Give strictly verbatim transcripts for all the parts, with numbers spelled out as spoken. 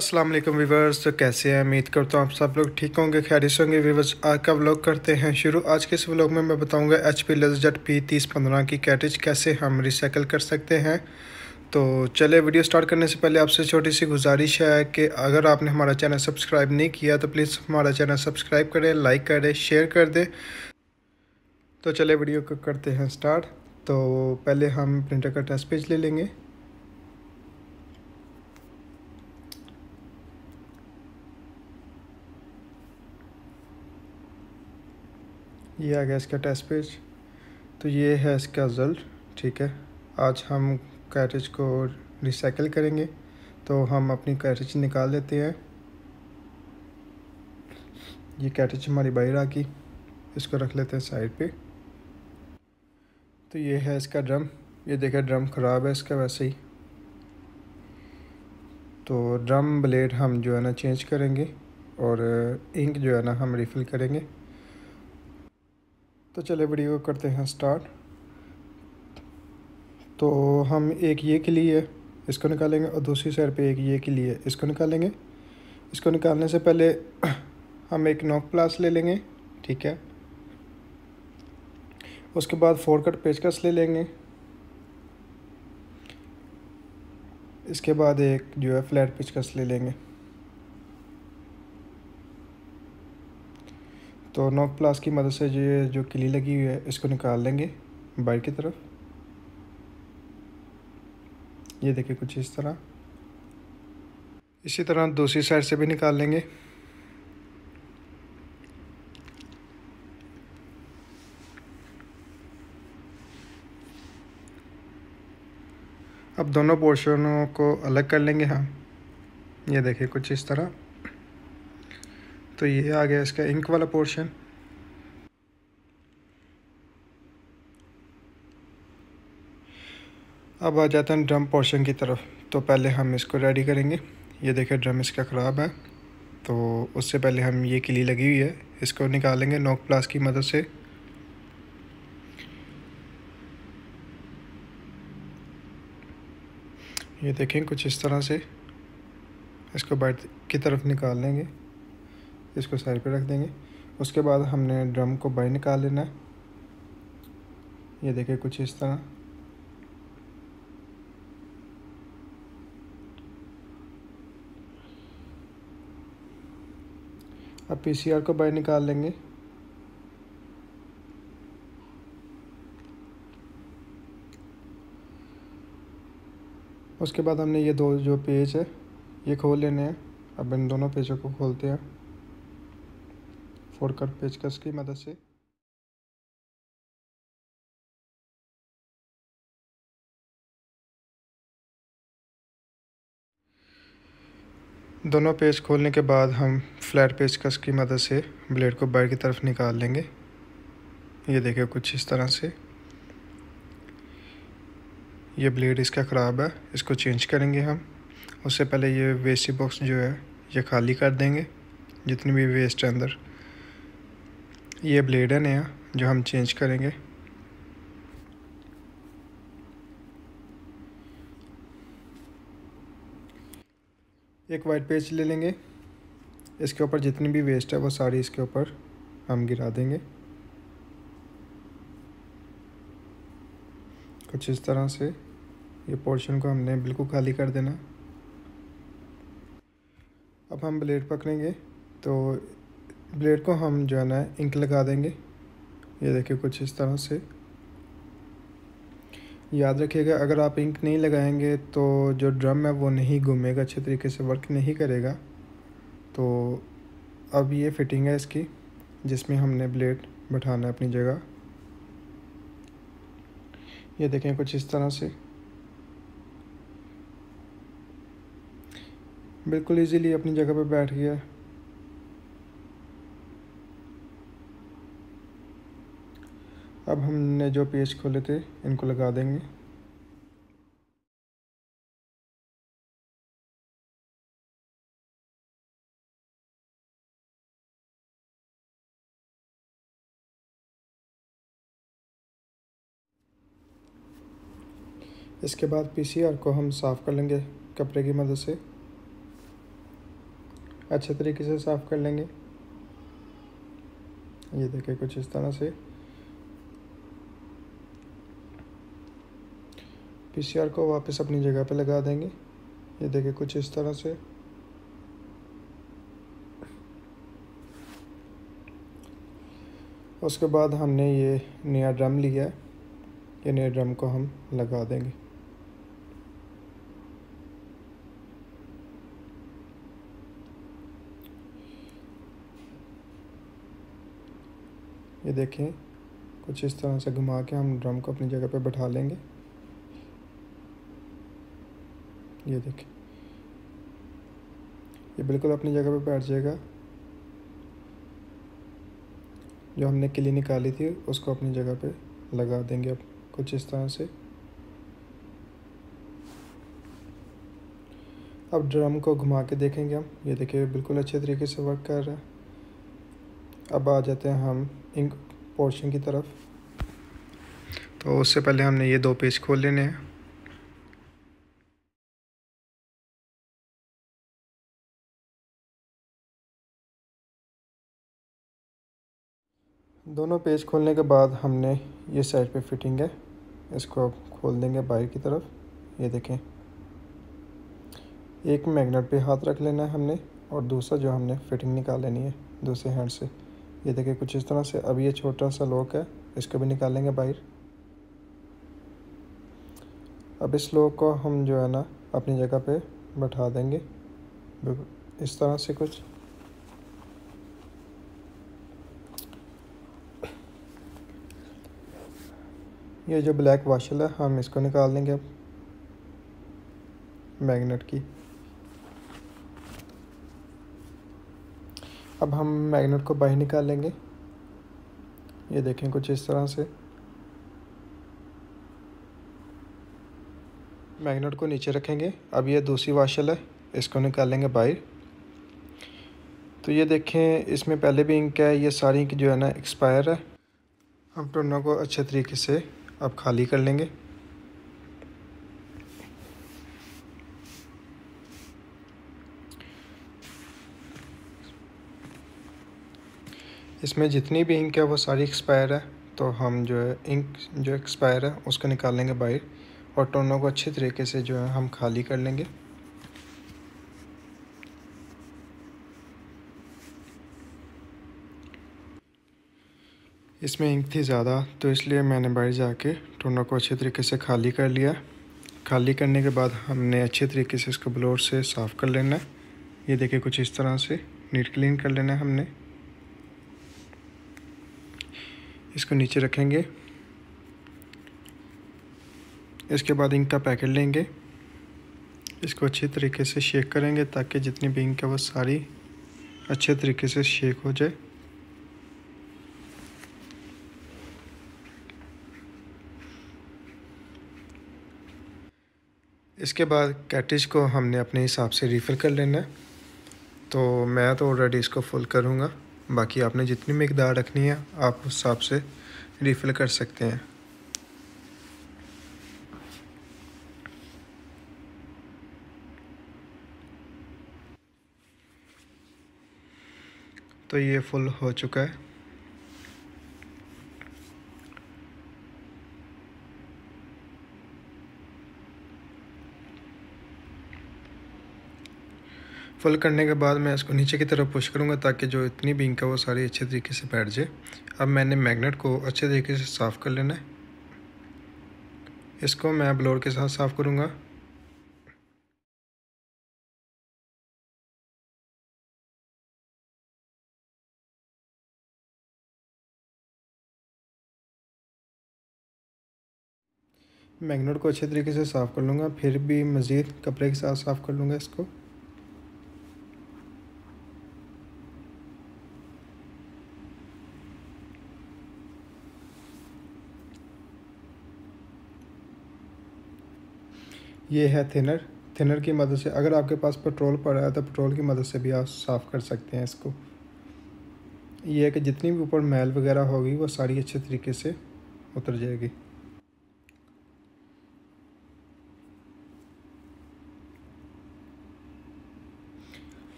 अस्सलाम वालेकुम व्यूवर्स, तो कैसे हैं? उम्मीद करता हूँ आप सब लोग ठीक होंगे, खैरियत होंगे। व्यूवर्स आज का व्लॉग करते हैं शुरू। आज के इस व्लॉग में मैं बताऊंगा एच पी लेजरजेट पी तीस पंद्रह की कैटरिज कैसे हम रिसाइकिल कर सकते हैं। तो चले वीडियो स्टार्ट करने से पहले आपसे छोटी सी गुजारिश है कि अगर आपने हमारा चैनल सब्सक्राइब नहीं किया तो प्लीज़ हमारा चैनल सब्सक्राइब करें, लाइक करें, शेयर कर दें। तो चले वीडियो को करते हैं स्टार्ट। तो पहले हम प्रिंटर का टेस्ट पेज ले लेंगे। ये आ गया इसका टेस्ट पेज। तो ये है इसका रिजल्ट। ठीक है, आज हम कैटरिज को रिसाइकिल करेंगे। तो हम अपनी कैटरिज निकाल लेते हैं। ये कैटरिज हमारी बाहर आ गई, इसको रख लेते हैं साइड पे। तो ये है इसका ड्रम। ये देखिए ड्रम ख़राब है इसका वैसे ही। तो ड्रम ब्लेड हम जो है ना चेंज करेंगे और इंक जो है ना हम रिफ़िल करेंगे। तो चले वीडियो करते हैं स्टार्ट। तो हम एक ये के लिए इसको निकालेंगे और दूसरी साइड पे एक ये के लिए इसको निकालेंगे। इसको निकालने से पहले हम एक नॉक प्लास ले लेंगे। ठीक है, उसके बाद फोर कट पेचकस ले लेंगे। इसके बाद एक जो है फ्लैट पेचकस ले लेंगे। तो नॉक प्लास की मदद से जो जो किली लगी हुई है इसको निकाल लेंगे बाइट की तरफ। ये देखिए कुछ इस तरह। इसी तरह दूसरी साइड से भी निकाल लेंगे। अब दोनों पोर्शनों को अलग कर लेंगे हम। ये देखिए कुछ इस तरह। तो ये आ गया इसका इंक वाला पोर्शन। अब आ जाता है ड्रम पोर्शन की तरफ। तो पहले हम इसको रेडी करेंगे। ये देखिए ड्रम इसका ख़राब है, तो उससे पहले हम ये किली लगी हुई है इसको निकालेंगे नॉक प्लास की मदद से। ये देखें कुछ इस तरह से इसको बाइट की तरफ निकाल लेंगे। इसको साइड पे रख देंगे। उसके बाद हमने ड्रम को बाहर निकाल लेना है। ये देखिए कुछ इस तरह। अब पीसीआर को बाहर निकाल लेंगे। उसके बाद हमने ये दो जो पेज है ये खोल लेने हैं। अब इन दोनों पेजों को खोलते हैं फोर कट पेचकस की मदद से। दोनों पेज खोलने के बाद हम फ्लैट पेचकस की मदद से ब्लेड को बाहर की तरफ निकाल लेंगे। ये देखिए कुछ इस तरह से। ये ब्लेड इसका ख़राब है, इसको चेंज करेंगे हम। उससे पहले ये वेस्ट बॉक्स जो है ये खाली कर देंगे, जितनी भी वेस्ट है अंदर। ये ब्लेड है नया जो हम चेंज करेंगे। एक वाइट पेज ले लेंगे, इसके ऊपर जितनी भी वेस्ट है वो सारी इसके ऊपर हम गिरा देंगे कुछ इस तरह से। ये पोर्शन को हमने बिल्कुल खाली कर देना। अब हम ब्लेड पकड़ेंगे तो ब्लेड को हम जो है ना इंक लगा देंगे। ये देखिए कुछ इस तरह से। याद रखिएगा अगर आप इंक नहीं लगाएंगे तो जो ड्रम है वो नहीं घूमेगा, अच्छे तरीके से वर्क नहीं करेगा। तो अब ये फिटिंग है इसकी जिसमें हमने ब्लेड बैठाना है अपनी जगह। ये देखें कुछ इस तरह से। बिल्कुल इजीली अपनी जगह पे बैठ गया है। अब हमने जो पेज खोले थे इनको लगा देंगे। इसके बाद पीसीआर को हम साफ़ कर लेंगे कपड़े की मदद से। अच्छे तरीके से साफ़ कर लेंगे। ये देखिए कुछ इस तरह से पीसीआर को वापस अपनी जगह पे लगा देंगे। ये देखिए कुछ इस तरह से। उसके बाद हमने ये नया ड्रम लिया है, ये नए ड्रम को हम लगा देंगे। ये देखिए कुछ इस तरह से घुमा के हम ड्रम को अपनी जगह पे बैठा लेंगे। ये देखिए ये बिल्कुल अपनी जगह पे बैठ जाएगा। जो हमने किली निकाली थी उसको अपनी जगह पे लगा देंगे अब कुछ इस तरह से। अब ड्रम को घुमा के देखेंगे हम। ये देखिए बिल्कुल अच्छे तरीके से वर्क कर रहा है। अब आ जाते हैं हम इंक पोर्शन की तरफ। तो उससे पहले हमने ये दो पेज खोल लेने हैं। दोनों पेज खोलने के बाद हमने ये साइड पे फिटिंग है, इसको अब खोल देंगे बाहर की तरफ। ये देखें एक मैग्नेट पे हाथ रख लेना है हमने और दूसरा जो हमने फिटिंग निकाल लेनी है दूसरे हैंड से। ये देखिए कुछ इस तरह से। अब ये छोटा सा लॉक है, इसको भी निकालेंगे बाहर। अब इस लॉक को हम जो है ना अपनी जगह पे बैठा देंगे इस तरह से कुछ। ये जो ब्लैक वाशल है हम इसको निकाल देंगे अब मैग्नेट की। अब हम मैग्नेट को बाहर निकालेंगे। ये देखें कुछ इस तरह से। मैग्नेट को नीचे रखेंगे। अब ये दूसरी वाशल है, इसको निकालेंगे बाहर। तो ये देखें इसमें पहले भी इंक है, ये सारी इंक जो है ना एक्सपायर है। अब दोनों को अच्छे तरीके से अब खाली कर लेंगे। इसमें जितनी भी इंक है वो सारी एक्सपायर है, तो हम जो है इंक जो एक्सपायर है उसको निकाल लेंगे बाहर और टोनों को अच्छे तरीके से जो है हम खाली कर लेंगे। इसमें इंक थी ज़्यादा तो इसलिए मैंने बाहर जाके टोनों को अच्छे तरीके से खाली कर लिया। खाली करने के बाद हमने अच्छे तरीके से इसको ब्लोअर से साफ़ कर लेना है। ये देखिए कुछ इस तरह से नीट क्लीन कर लेना है हमने। इसको नीचे रखेंगे। इसके बाद इंक का पैकेट लेंगे, इसको अच्छे तरीके से शेक करेंगे ताकि जितनी भी इंक है वो सारी अच्छे तरीके से शेक हो जाए। इसके बाद कैटिज को हमने अपने हिसाब से रिफ़िल कर लेना है। तो मैं तो ऑलरेडी इसको फुल करूँगा, बाकी आपने जितनी मिकदार रखनी है आप उस हिसाब से रिफ़िल कर सकते हैं। तो ये फुल हो चुका है। फुल करने के बाद मैं इसको नीचे की तरफ पुश करूँगा ताकि जो इतनी भी इंक है वो सारी अच्छे तरीके से बैठ जाए। अब मैंने मैग्नेट को अच्छे तरीके से साफ़ कर लेना है। इसको मैं ब्लोअर के साथ साफ़ करूँगा। मैग्नेट को अच्छे तरीके से साफ़ कर लूँगा, फिर भी मज़ीद कपड़े के साथ साफ़ कर लूँगा इसको। ये है थिनर। थिनर की मदद से, अगर आपके पास पेट्रोल पड़ा है तो पेट्रोल की मदद से भी आप साफ़ कर सकते हैं इसको। यह है कि जितनी भी ऊपर मैल वगैरह होगी वो सारी अच्छे तरीके से उतर जाएगी।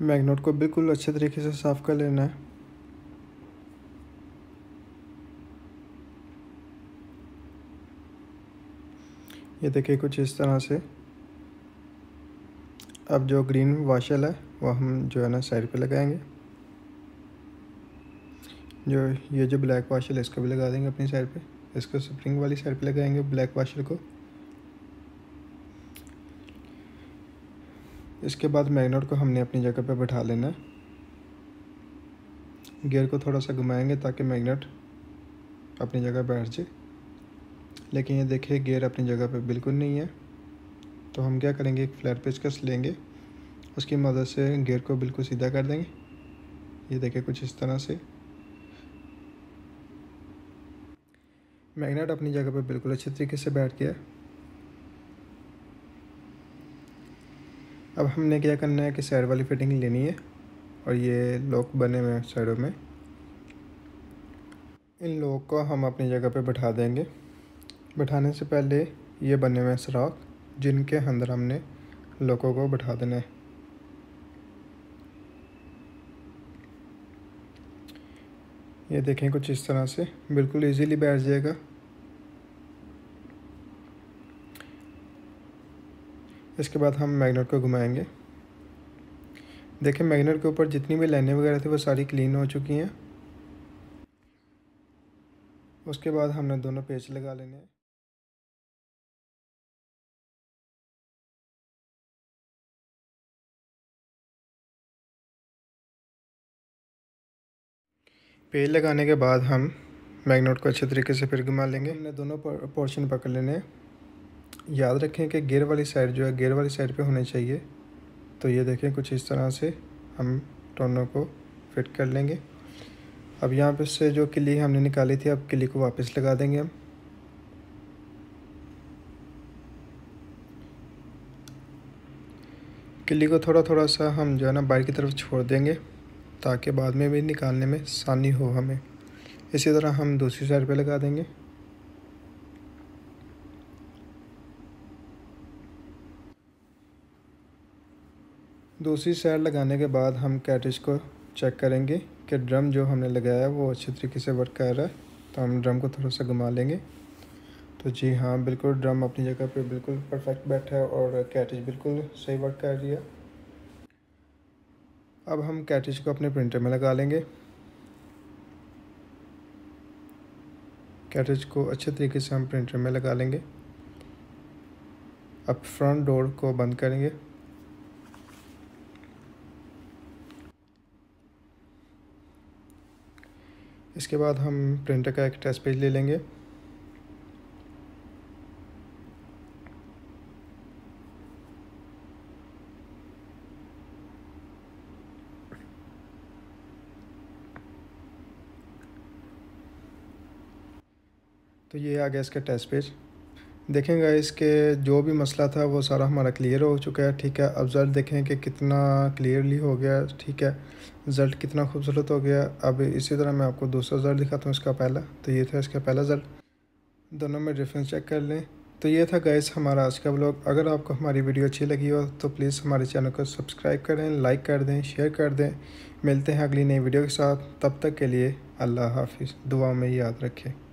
मैग्नेट को बिल्कुल अच्छे तरीके से साफ़ कर लेना है। ये देखिए कुछ इस तरह से। अब जो ग्रीन वाशल है वो हम जो है ना साइड पे लगाएंगे, जो ये जो ब्लैक वाशल है इसको भी लगा देंगे अपनी साइड पे, इसको स्प्रिंग वाली साइड पे लगाएंगे ब्लैक वाशल को। इसके बाद मैग्नेट को हमने अपनी जगह पे बैठा लेना है। गियर को थोड़ा सा घुमाएंगे ताकि मैग्नेट अपनी जगह बैठ जाए, लेकिन ये देखिए गियर अपनी जगह पे बिल्कुल नहीं है। तो हम क्या करेंगे, एक फ्लैट पेचकस लेंगे, उसकी मदद से गियर को बिल्कुल सीधा कर देंगे। ये देखिए कुछ इस तरह से मैग्नेट अपनी जगह पे बिल्कुल अच्छे तरीके से बैठ गया। अब हमने क्या करना है कि साइड वाली फिटिंग लेनी है, और ये लॉक बने हुए हैं साइडों में, इन लॉक को हम अपनी जगह पे बैठा देंगे। बैठाने से पहले ये बने हुए हैं सुराख, जिनके अंदर हमने लॉकों को बैठा देना है। ये देखें कुछ इस तरह से बिल्कुल इजीली बैठ जाएगा। इसके बाद हम मैग्नेट को घुमाएंगे। देखें मैग्नेट के ऊपर जितनी भी लाइनें वगैरह थी वो सारी क्लीन हो चुकी हैं। उसके बाद हमने दोनों पेच लगा लेने हैं। पेच लगाने के बाद हम मैग्नेट को अच्छे तरीके से फिर घुमा लेंगे। हमने दोनों पोर्शन पकड़ लेने हैं। याद रखें कि गियर वाली साइड जो है गियर वाली साइड पे होने चाहिए। तो ये देखें कुछ इस तरह से हम दोनों को फिट कर लेंगे। अब यहाँ पे से जो किली हमने निकाली थी, अब किली को वापस लगा देंगे हम। किली को थोड़ा थोड़ा सा हम जो है ना बाहर की तरफ छोड़ देंगे, ताकि बाद में भी निकालने में आसानी हो हमें। इसी तरह हम दूसरी साइड पे लगा देंगे। दूसरी साइड लगाने के बाद हम कैटिज को चेक करेंगे कि ड्रम जो हमने लगाया है वो अच्छे तरीके से वर्क कर रहा है। तो हम ड्रम को थोड़ा सा घुमा लेंगे। तो जी हाँ, बिल्कुल ड्रम अपनी जगह पे बिल्कुल परफेक्ट बैठा है और कैटिज बिल्कुल सही वर्क कर रही है। अब हम कैटिज को अपने प्रिंटर में लगा लेंगे। कैटिज को अच्छे तरीके से हम प्रिंटर में लगा लेंगे। अब फ्रंट डोर को बंद करेंगे। इसके बाद हम प्रिंटर का एक टेस्ट पेज ले लेंगे। तो ये आ गया इसका टेस्ट पेज। देखें गाइस के जो भी मसला था वो सारा हमारा क्लियर हो चुका है, ठीक है। अब रिज़ल्ट देखें कि कितना क्लियरली हो गया, ठीक है। रिज़ल्ट कितना खूबसूरत हो गया। अब इसी तरह मैं आपको दूसरा रिज़ल्ट दिखाता हूँ इसका पहला। तो ये था इसका पहला रिज़ल्ट, दोनों में डिफरेंस चेक कर लें। तो ये था गाइस हमारा आज का व्लॉग। अगर आपको हमारी वीडियो अच्छी लगी हो तो प्लीज़ हमारे चैनल को सब्सक्राइब करें, लाइक कर दें, शेयर कर दें। मिलते हैं अगली नई वीडियो के साथ, तब तक के लिए अल्लाह हाफिज़। दुआ में याद रखें।